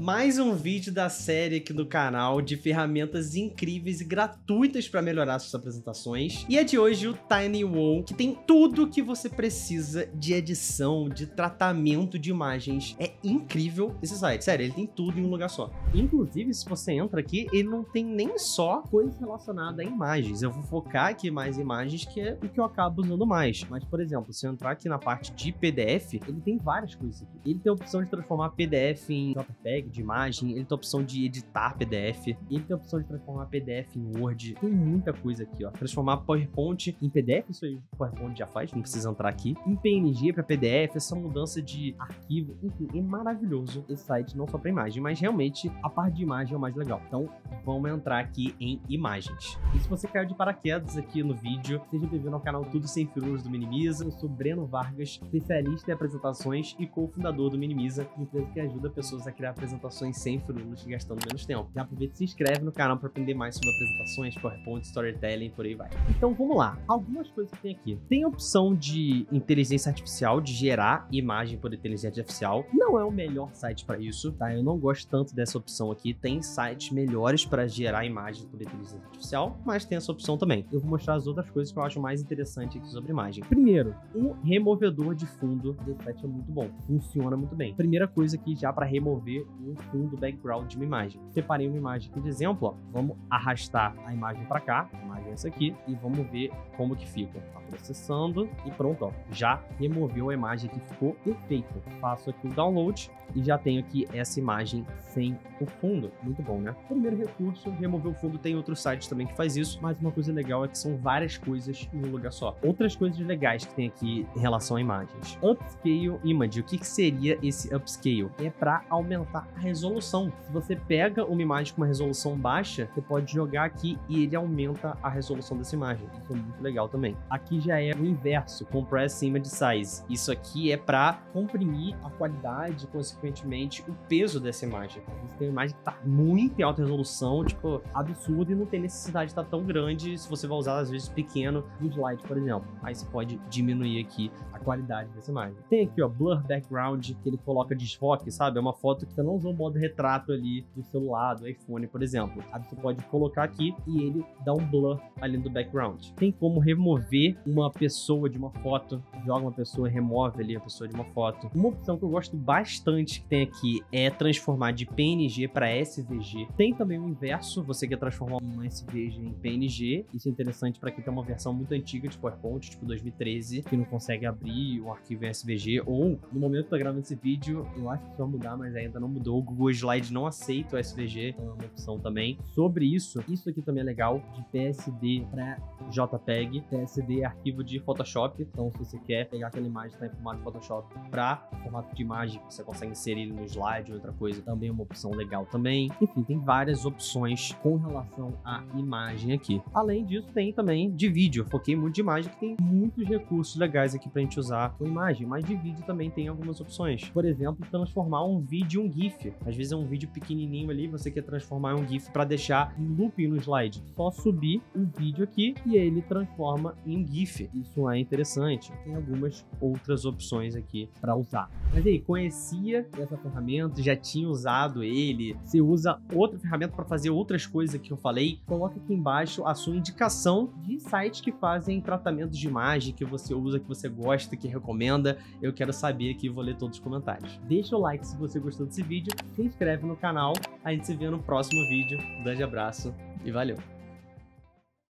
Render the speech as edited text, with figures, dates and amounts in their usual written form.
Mais um vídeo da série aqui no canal de ferramentas incríveis e gratuitas para melhorar suas apresentações. E é de hoje o Tiny Wow, que tem tudo que você precisa de edição, de tratamento de imagens. É incrível esse site, sério, ele tem tudo em um lugar só. Inclusive, se você entra aqui, ele não tem nem só coisa relacionada a imagens. Eu vou focar aqui mais em imagens, que é o que eu acabo usando mais. Mas, por exemplo, se eu entrar aqui na parte de PDF, ele tem várias coisas aqui. Ele tem a opção de transformar PDF em JPEG, de imagem, ele tem a opção de editar PDF, ele tem a opção de transformar PDF em Word, tem muita coisa aqui, ó. Transformar PowerPoint em PDF, isso aí o PowerPoint já faz, não precisa entrar aqui. Em PNG para PDF, essa mudança de arquivo, enfim, é maravilhoso esse site, não só para imagem, mas realmente a parte de imagem é o mais legal. Então, vamos entrar aqui em imagens. E se você caiu de paraquedas aqui no vídeo, seja bem-vindo ao canal Tudo Sem Firulas do Minimiza. Eu sou Breno Vargas, especialista em apresentações e cofundador do Minimiza, empresa que ajuda pessoas a criar apresentações sem firulas, gastando menos tempo. Já aproveita e se inscreve no canal para aprender mais sobre apresentações, PowerPoint, storytelling, por aí vai. Então vamos lá. Algumas coisas que tem aqui. Tem a opção de inteligência artificial, de gerar imagem por inteligência artificial. Não é o melhor site para isso, tá? Eu não gosto tanto dessa opção aqui. Tem sites melhores para gerar imagem por inteligência artificial, mas tem essa opção também. Eu vou mostrar as outras coisas que eu acho mais interessante aqui sobre imagem. Primeiro, o removedor de fundo desse site é muito bom. Funciona muito bem. Primeira coisa aqui já para remover um fundo background de uma imagem. Separei uma imagem aqui de exemplo, ó. Vamos arrastar a imagem para cá, a imagem é essa aqui, e vamos ver como que fica. Tá processando e pronto, ó. Já removeu a imagem aqui, ficou perfeito. Faço aqui o download e já tenho aqui essa imagem sem o fundo. Muito bom, né? Primeiro recurso, remover o fundo. Tem outros sites também que faz isso, mas uma coisa legal é que são várias coisas em um lugar só. Outras coisas legais que tem aqui em relação a imagens. Upscale Image. O que seria esse upscale? É para aumentar a resolução. Se você pega uma imagem com uma resolução baixa, você pode jogar aqui e ele aumenta a resolução dessa imagem. Isso é muito legal também. Aqui já é o inverso, Compress Image Size. Isso aqui é para comprimir a qualidade, consequentemente, o peso dessa imagem. Você tem uma imagem que tá muito em alta resolução, tipo, absurda, e não tem necessidade de estar tão grande se você vai usar, às vezes, pequeno no slide, por exemplo. Aí você pode diminuir aqui a qualidade dessa imagem. Tem aqui, ó, Blur Background, que ele coloca desfoque, sabe? É uma foto que você não usou o modo retrato ali do celular, do iPhone, por exemplo. Aí você pode colocar aqui e ele dá um blur ali no background. Tem como remover uma pessoa de uma foto. Joga uma pessoa, remove ali a pessoa de uma foto. Uma opção que eu gosto bastante que tem aqui é transformar de PNG para SVG. Tem também o inverso, você quer transformar um SVG em PNG. Isso é interessante para quem tem uma versão muito antiga de PowerPoint, tipo 2013, que não consegue abrir o arquivo em SVG. Ou, no momento que eu tô gravando esse vídeo, eu acho que vai mudar, mas ainda não mudou. O Google Slides não aceita o SVG, então é uma opção também. Sobre isso, isso aqui também é legal, de PSD para JPEG. PSD é arquivo de Photoshop, então se você quer pegar aquela imagem que tá em formato Photoshop para formato de imagem, você consegue inserir ele no slide ou outra coisa, também é uma opção legal também. Enfim, tem várias opções com relação à imagem aqui. Além disso, tem também de vídeo. Eu foquei muito de imagem, que tem muitos recursos legais aqui pra gente usar com imagem, mas de vídeo também tem algumas opções. Por exemplo, transformar um vídeo em um GIF. Às vezes é um vídeo pequenininho ali, você quer transformar em um GIF para deixar em looping no slide. Só subir um vídeo aqui e ele transforma em um GIF. Isso é interessante. Tem algumas outras opções aqui para usar. Mas aí, conhecia essa ferramenta? Já tinha usado ele? Você usa outra ferramenta para fazer outras coisas aqui que eu falei? Coloca aqui embaixo a sua indicação de sites que fazem tratamentos de imagem, que você usa, que você gosta, que recomenda. Eu quero saber aqui, vou ler todos os comentários. Deixa o like se você gostou desse vídeo, se inscreve no canal, a gente se vê no próximo vídeo. Um grande abraço e valeu!